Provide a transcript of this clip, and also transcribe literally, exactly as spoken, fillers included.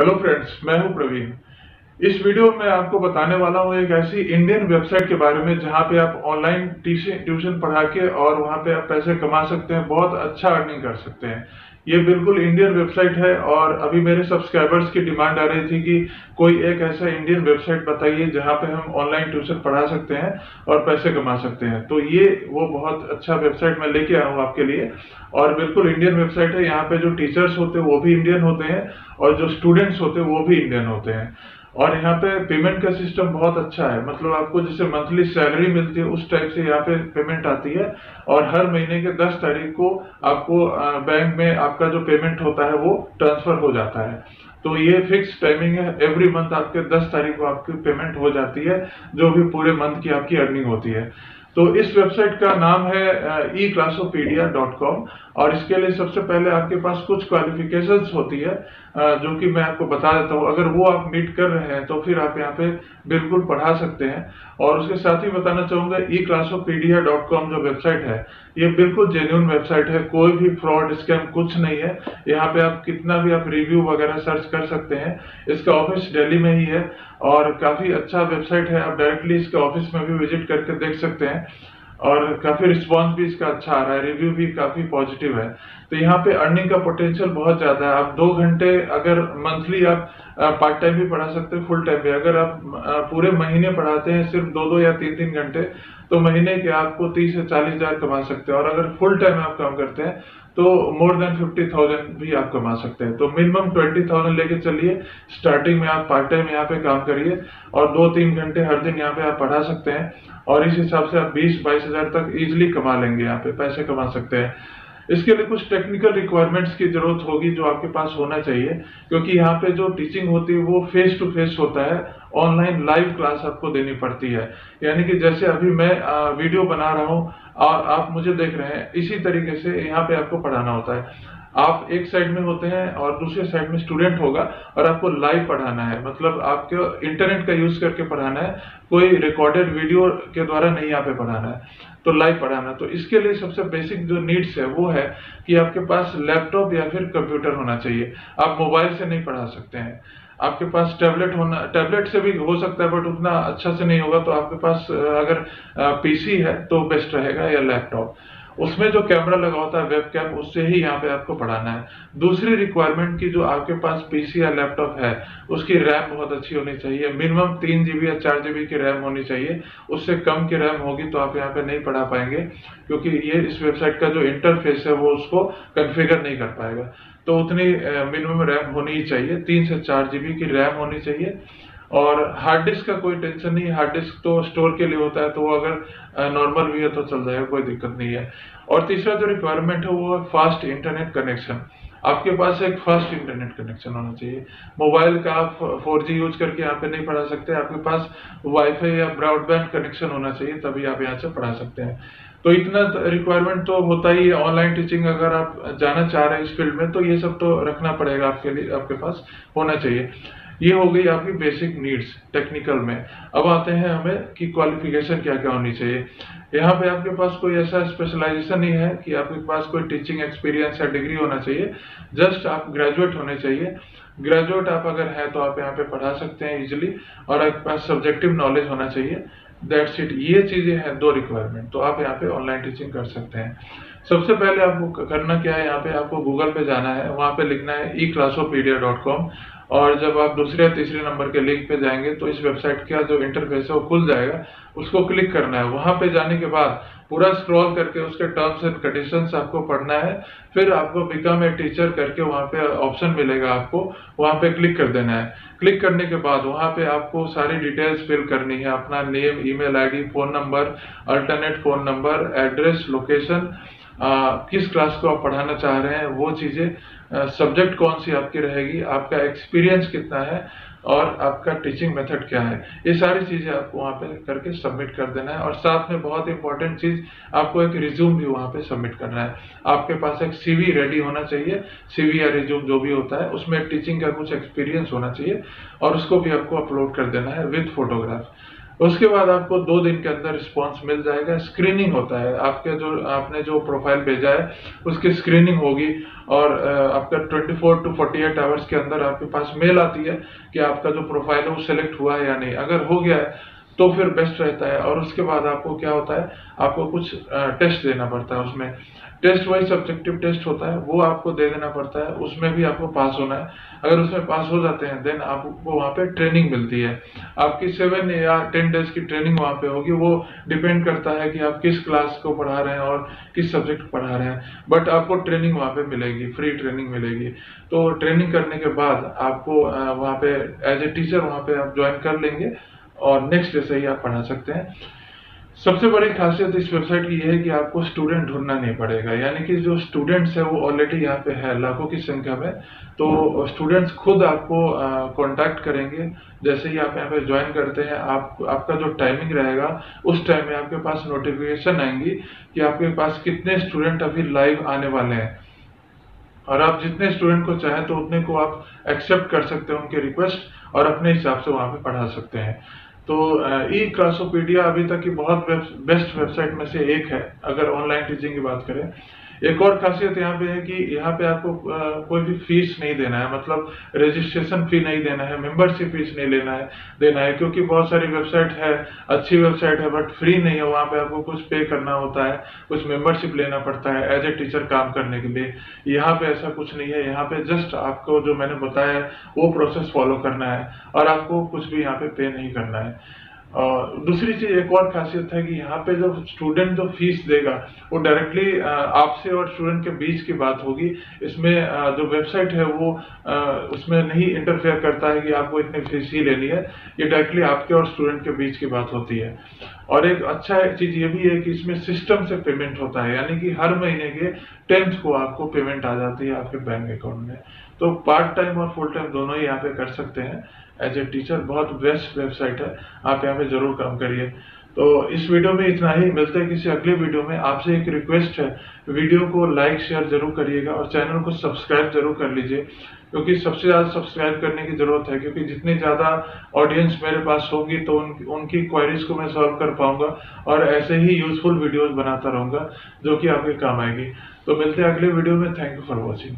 Hello friends, मैं हूं प्रवीण। इस वीडियो में आपको बताने वाला हूं एक ऐसी इंडियन वेबसाइट के बारे में जहां पे आप ऑनलाइन ट्यूशन पढ़ा के और वहां पे आप पैसे कमा सकते हैं, बहुत अच्छा अर्निंग कर सकते हैं। ये बिल्कुल इंडियन वेबसाइट है और अभी मेरे सब्सक्राइबर्स की डिमांड आ रही थी कि कोई एक ऐसा इंडियन वेबसाइट बताइए जहां पे हम ऑनलाइन ट्यूशन पढ़ा सकते हैं और पैसे कमा सकते हैं। तो ये वो बहुत अच्छा वेबसाइट मैं लेके आया हूँ आपके लिए और बिल्कुल इंडियन वेबसाइट है। यहाँ पे जो टीचर्स होते हैं वो भी इंडियन होते हैं और जो स्टूडेंट्स होते हैं वो भी इंडियन होते हैं। और यहाँ पे पेमेंट का सिस्टम बहुत अच्छा है, मतलब आपको जैसे मंथली सैलरी मिलती है उस टाइप से यहाँ पे पेमेंट आती है और हर महीने के दस तारीख को आपको बैंक में आपका जो पेमेंट होता है वो ट्रांसफर हो जाता है। तो ये फिक्स टाइमिंग है, एवरी मंथ आपके दस तारीख को आपकी पेमेंट हो जाती है, जो भी पूरे मंथ की आपकी अर्निंग होती है। तो इस वेबसाइट का नाम है ई क्लासोपीडिया डॉट कॉम और इसके लिए सबसे पहले आपके पास कुछ क्वालिफिकेशंस होती है जो कि मैं आपको बता देता हूँ। अगर वो आप मीट कर रहे हैं तो फिर आप यहाँ पे बिल्कुल पढ़ा सकते हैं। और उसके साथ ही बताना चाहूँगा ई क्लासोपीडिया डॉट कॉम जो वेबसाइट है ये बिल्कुल जेन्युइन वेबसाइट है, कोई भी फ्रॉड स्कैम कुछ नहीं है। यहाँ पे आप कितना भी आप रिव्यू वगैरह सर्च कर सकते हैं। इसका ऑफिस दिल्ली में ही है और काफ़ी अच्छा वेबसाइट है, आप डायरेक्टली इसके ऑफिस में भी विजिट करके देख सकते हैं और काफ़ी रिस्पांस भी इसका अच्छा आ रहा है, रिव्यू भी काफ़ी पॉजिटिव है। तो यहाँ पे अर्निंग का पोटेंशियल बहुत ज़्यादा है। आप दो घंटे अगर मंथली आप पार्ट टाइम भी पढ़ा सकते हैं, फुल टाइम भी। अगर आप पूरे महीने पढ़ाते हैं सिर्फ दो दो या तीन तीन घंटे तो महीने के आपको तीस से चालीस हज़ार कमा सकते हैं और अगर फुल टाइम आप काम करते हैं तो मोर देन फिफ्टी थाउजेंड भी आप कमा सकते हैं। तो मिनिमम ट्वेंटी थाउजेंड लेके चलिए, स्टार्टिंग में आप पार्ट टाइम यहाँ पे काम करिए और दो तीन घंटे हर दिन यहाँ पे आप पढ़ा सकते हैं और इस हिसाब से आप बीस बाईस हज़ार तक इजीली कमा लेंगे, यहाँ पे पैसे कमा सकते हैं। इसके लिए कुछ टेक्निकल रिक्वायरमेंट्स की जरूरत होगी जो आपके पास होना चाहिए, क्योंकि यहाँ पे जो टीचिंग होती है वो फेस टू फेस होता है, ऑनलाइन लाइव क्लास आपको देनी पड़ती है। यानी कि जैसे अभी मैं वीडियो बना रहा हूँ और आप मुझे देख रहे हैं, इसी तरीके से यहाँ पे आपको पढ़ाना होता है। आप एक साइड में होते हैं और दूसरे साइड में स्टूडेंट होगा और आपको लाइव पढ़ाना है, मतलब आपके इंटरनेट का यूज करके पढ़ाना है, कोई रिकॉर्डेड वीडियो के द्वारा नहीं यहाँ पे पढ़ाना है, तो लाइव पढ़ाना। तो इसके लिए सबसे बेसिक जो नीड्स है वो है कि आपके पास लैपटॉप या फिर कंप्यूटर होना चाहिए। आप मोबाइल से नहीं पढ़ा सकते हैं। आपके पास टैबलेट होना, टैबलेट से भी हो सकता है बट उतना अच्छा से नहीं होगा, तो आपके पास अगर पीसी है तो बेस्ट रहेगा या लैपटॉप, उसमें जो कैमरा लगा होता है वेबकैम, उससे ही यहाँ पे आपको पढ़ाना है। दूसरी रिक्वायरमेंट की जो आपके पास पीसी या लैपटॉप है उसकी रैम बहुत अच्छी होनी चाहिए, मिनिमम तीन जीबी या चार जीबी की रैम होनी चाहिए। उससे कम की रैम होगी तो आप यहाँ पे नहीं पढ़ा पाएंगे, क्योंकि ये इस वेबसाइट का जो इंटरफेस है वो उसको कन्फिगर नहीं कर पाएगा। तो उतनी मिनिमम रैम होनी ही चाहिए, तीन से चार जीबी की रैम होनी चाहिए। और हार्ड डिस्क का कोई टेंशन नहीं, हार्ड डिस्क तो स्टोर के लिए होता है, तो वो अगर नॉर्मल भी है तो चल जाएगा, कोई दिक्कत नहीं है। और तीसरा जो रिक्वायरमेंट है वो है फास्ट इंटरनेट कनेक्शन। आपके पास एक फास्ट इंटरनेट कनेक्शन होना चाहिए। मोबाइल का आप फोर जी यूज करके यहाँ पे नहीं पढ़ा सकते, आपके पास वाईफाई या ब्रॉडबैंड कनेक्शन होना चाहिए, तभी आप यहाँ से पढ़ा सकते हैं। तो इतना रिक्वायरमेंट तो होता ही है। ऑनलाइन टीचिंग अगर आप जाना चाह रहे हैं इस फील्ड में तो ये सब तो रखना पड़ेगा, आपके लिए आपके पास होना चाहिए। ये हो गई आपकी बेसिक नीड्स टेक्निकल में। अब आते हैं हमें कि क्वालिफिकेशन क्या क्या होनी चाहिए। यहाँ पे आपके पास कोई ऐसा स्पेशलाइजेशन नहीं है कि आपके पास कोई टीचिंग एक्सपीरियंस या डिग्री होना चाहिए, जस्ट आप ग्रेजुएट होने चाहिए। ग्रेजुएट आप अगर हैं तो आप यहाँ पे पढ़ा सकते हैं इजीली और आपके पास सब्जेक्टिव नॉलेज होना चाहिए, दैट्स इट। ये चीज़ें हैं, दो रिक्वायरमेंट, तो आप यहाँ पे ऑनलाइन टीचिंग कर सकते हैं। सबसे पहले आपको करना क्या है, यहाँ पे आपको गूगल पे जाना है, वहाँ पे लिखना है ई क्लासोपीडिया डॉट कॉम और जब आप दूसरे या तीसरे नंबर के लिंक पे जाएंगे तो इस वेबसाइट का जो इंटरफेस है वो खुल जाएगा, उसको क्लिक करना है। वहाँ पे जाने के बाद पूरा स्क्रॉल करके उसके टर्म्स एंड कंडीशंस आपको पढ़ना है, फिर आपको बिकम ए टीचर करके वहाँ पे ऑप्शन मिलेगा, आपको वहाँ पे क्लिक कर देना है। क्लिक करने के बाद वहाँ पे आपको सारी डिटेल्स फिल करनी है, अपना name, email ID, phone number, alternate phone number, address, location, किस क्लास को आप पढ़ाना चाह रहे हैं वो चीज़ें, सब्जेक्ट कौन सी आपकी रहेगी, आपका एक्सपीरियंस कितना है और आपका टीचिंग मेथड क्या है, ये सारी चीज़ें आपको वहाँ पे करके सबमिट कर देना है। और साथ में बहुत इंपॉर्टेंट चीज़, आपको एक रिज्यूम भी वहाँ पे सबमिट करना है। आपके पास एक सीवी रेडी होना चाहिए, सीवी या रिज्यूम जो भी होता है, उसमें टीचिंग का कुछ एक्सपीरियंस होना चाहिए और उसको भी आपको अपलोड कर देना है विथ फोटोग्राफ। उसके बाद आपको दो दिन के अंदर रिस्पांस मिल जाएगा। स्क्रीनिंग होता है, आपके जो आपने जो प्रोफाइल भेजा है उसकी स्क्रीनिंग होगी और आपका चौबीस टू अड़तालीस आवर्स के अंदर आपके पास मेल आती है कि आपका जो प्रोफाइल है वो सिलेक्ट हुआ है या नहीं। अगर हो गया है तो फिर बेस्ट रहता है। और उसके बाद आपको क्या होता है, आपको कुछ टेस्ट देना पड़ता है, उसमें टेस्ट वाइज सब्जेक्टिव टेस्ट होता है, वो आपको दे देना पड़ता है, उसमें भी आपको पास होना है। अगर उसमें पास हो जाते हैं देन आपको वहाँ पे ट्रेनिंग मिलती है, आपकी सेवन या टेन डेज की ट्रेनिंग वहाँ पे होगी। वो डिपेंड करता है कि आप किस क्लास को पढ़ा रहे हैं और किस सब्जेक्ट पढ़ा रहे हैं, बट आपको ट्रेनिंग वहाँ पे मिलेगी, फ्री ट्रेनिंग मिलेगी। तो ट्रेनिंग करने के बाद आपको वहाँ पे एज ए टीचर वहाँ पे आप ज्वाइन कर लेंगे और नेक्स्ट डे से ही आप पढ़ा सकते हैं। सबसे बड़ी खासियत इस वेबसाइट की यह है कि आपको स्टूडेंट ढूंढना नहीं पड़ेगा, यानी कि जो स्टूडेंट्स है वो ऑलरेडी यहाँ पे है, लाखों की संख्या में। तो स्टूडेंट्स खुद आपको कांटेक्ट करेंगे जैसे ही आप यहाँ पे ज्वाइन करते हैं। आप आपका जो टाइमिंग रहेगा उस टाइम में आपके पास नोटिफिकेशन आएंगी कि आपके पास कितने स्टूडेंट अभी लाइव आने वाले हैं, और आप जितने स्टूडेंट को चाहें तो उतने को आप एक्सेप्ट कर सकते हैं उनके रिक्वेस्ट, और अपने हिसाब से वहाँ पे पढ़ा सकते हैं। तो ई क्लासोपीडिया अभी तक की बहुत बेस्ट वेबसाइट में से एक है अगर ऑनलाइन टीचिंग की बात करें। एक और खासियत यहाँ पे है कि यहाँ पे आपको कोई भी फीस नहीं देना है, मतलब रजिस्ट्रेशन फी नहीं देना है, मेंबरशिप फीस नहीं लेना है देना है क्योंकि बहुत सारी वेबसाइट है, अच्छी वेबसाइट है बट फ्री नहीं है, वहाँ पे आपको कुछ पे करना होता है, कुछ मेंबरशिप लेना पड़ता है एज ए टीचर काम करने के लिए। यहाँ पे ऐसा कुछ नहीं है, यहाँ पे जस्ट आपको जो मैंने बताया है वो प्रोसेस फॉलो करना है और आपको कुछ भी यहाँ पे पे नहीं करना है। और दूसरी चीज एक और खासियत है कि यहाँ पे जो स्टूडेंट जो फीस देगा वो डायरेक्टली आपसे और स्टूडेंट के बीच की बात होगी, इसमें जो वेबसाइट है वो उसमें नहीं इंटरफेयर करता है कि आपको इतनी फीस ही लेनी है, ये डायरेक्टली आपके और स्टूडेंट के बीच की बात होती है। और एक अच्छा चीज ये भी है कि इसमें सिस्टम से पेमेंट होता है, यानी कि हर महीने के टेंथ को आपको पेमेंट आ जाती है आपके बैंक अकाउंट में। तो पार्ट टाइम और फुल टाइम दोनों ही यहाँ पे कर सकते हैं एज ए टीचर। बहुत बेस्ट वेबसाइट है, आप यहाँ पे जरूर काम करिए। तो इस वीडियो में इतना ही, मिलते हैं किसी अगले वीडियो में। आपसे एक रिक्वेस्ट है, वीडियो को लाइक शेयर जरूर करिएगा और चैनल को सब्सक्राइब जरूर कर लीजिए, क्योंकि सबसे ज़्यादा सब्सक्राइब करने की ज़रूरत है, क्योंकि जितनी ज़्यादा ऑडियंस मेरे पास होगी तो उन, उनकी क्वेरीज को मैं सॉल्व कर पाऊंगा और ऐसे ही यूजफुल वीडियोज़ बनाता रहूँगा जो कि आपके काम आएगी। तो मिलते हैं अगले वीडियो में। Thank you for watching.